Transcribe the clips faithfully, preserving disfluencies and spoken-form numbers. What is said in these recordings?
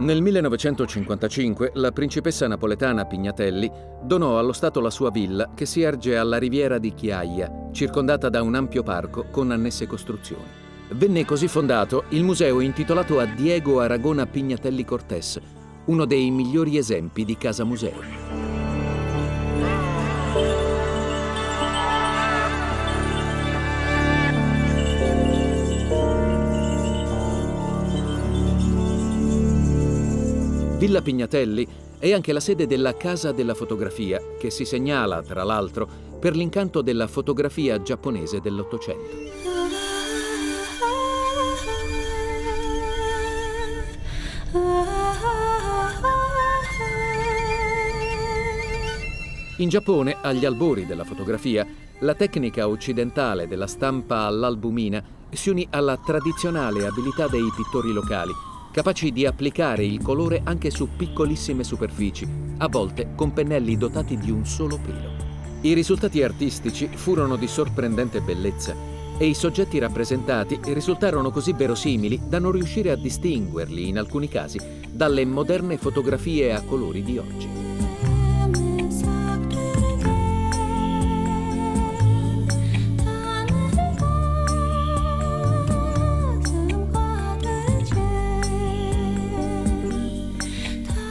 Nel millenovecentocinquantacinque la principessa napoletana Pignatelli donò allo Stato la sua villa che si erge alla riviera di Chiaia, circondata da un ampio parco con annesse costruzioni. Venne così fondato il museo intitolato a Diego Aragona Pignatelli Cortés, uno dei migliori esempi di casa museo. Villa Pignatelli è anche la sede della Casa della Fotografia, che si segnala, tra l'altro, per l'incanto della fotografia giapponese dell'Ottocento. In Giappone, agli albori della fotografia, la tecnica occidentale della stampa all'albumina si unì alla tradizionale abilità dei pittori locali, capaci di applicare il colore anche su piccolissime superfici, a volte con pennelli dotati di un solo pelo. I risultati artistici furono di sorprendente bellezza e i soggetti rappresentati risultarono così verosimili da non riuscire a distinguerli, in alcuni casi, dalle moderne fotografie a colori di oggi.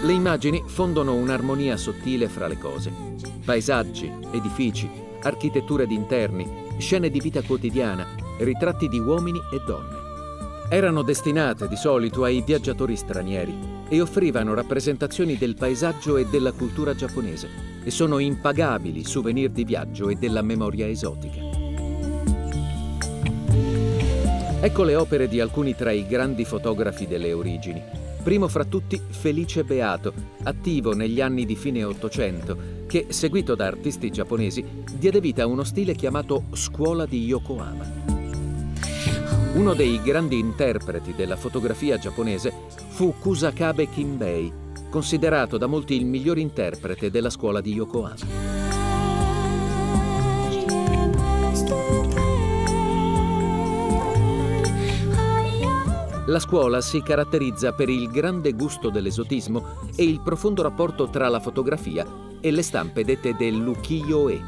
Le immagini fondono un'armonia sottile fra le cose. Paesaggi, edifici, architetture di interni, scene di vita quotidiana, ritratti di uomini e donne. Erano destinate di solito ai viaggiatori stranieri e offrivano rappresentazioni del paesaggio e della cultura giapponese e sono impagabili souvenir di viaggio e della memoria esotica. Ecco le opere di alcuni tra i grandi fotografi delle origini. Primo fra tutti Felice Beato, attivo negli anni di fine Ottocento, che, seguito da artisti giapponesi, diede vita a uno stile chiamato Scuola di Yokohama. Uno dei grandi interpreti della fotografia giapponese fu Kusakabe Kimbei, considerato da molti il miglior interprete della Scuola di Yokohama. La scuola si caratterizza per il grande gusto dell'esotismo e il profondo rapporto tra la fotografia e le stampe dette dell'ukiyo-e.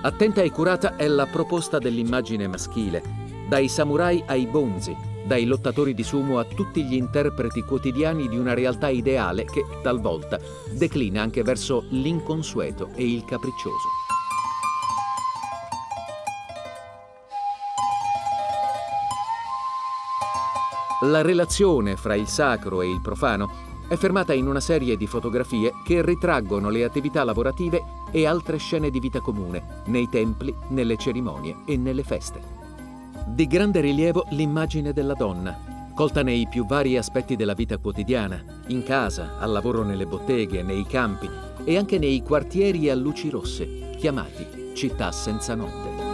Attenta e curata è la proposta dell'immagine maschile, dai samurai ai bonzi, dai lottatori di sumo a tutti gli interpreti quotidiani di una realtà ideale che, talvolta, declina anche verso l'inconsueto e il capriccioso. La relazione fra il sacro e il profano è fermata in una serie di fotografie che ritraggono le attività lavorative e altre scene di vita comune, nei templi, nelle cerimonie e nelle feste. Di grande rilievo l'immagine della donna, colta nei più vari aspetti della vita quotidiana, in casa, al lavoro nelle botteghe, nei campi e anche nei quartieri a luci rosse, chiamati città senza notte.